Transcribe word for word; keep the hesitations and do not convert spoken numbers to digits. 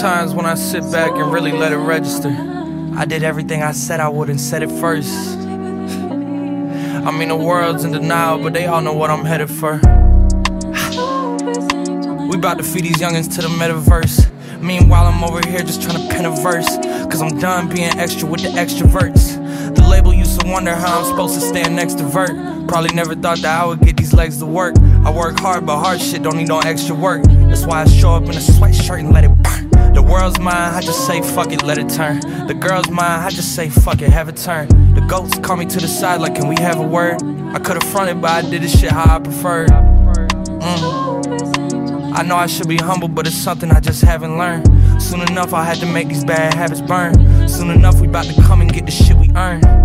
times when I sit back and really let it register. I did everything I said I would and said it first. I mean, the world's in denial, but they all know what I'm headed for. We about to feed these youngins to the metaverse. Meanwhile, I'm over here just trying to pen a verse, 'cause I'm done being extra with the extroverts. The label used to wonder how I'm supposed to stand next to Vert. Probably never thought that I would get these legs to work. I work hard, but hard shit don't need no extra work. That's why I show up in a sweatshirt and let it burn. The world's mine, I just say fuck it, let it turn. The girl's mine, I just say fuck it, have it turn. The goats call me to the side like, can we have a word? I could've fronted, but I did this shit how I preferred. mm. I know I should be humble, but it's something I just haven't learned. Soon enough I had to make these bad habits burn. Soon enough we 'bout to come and get the shit we earn.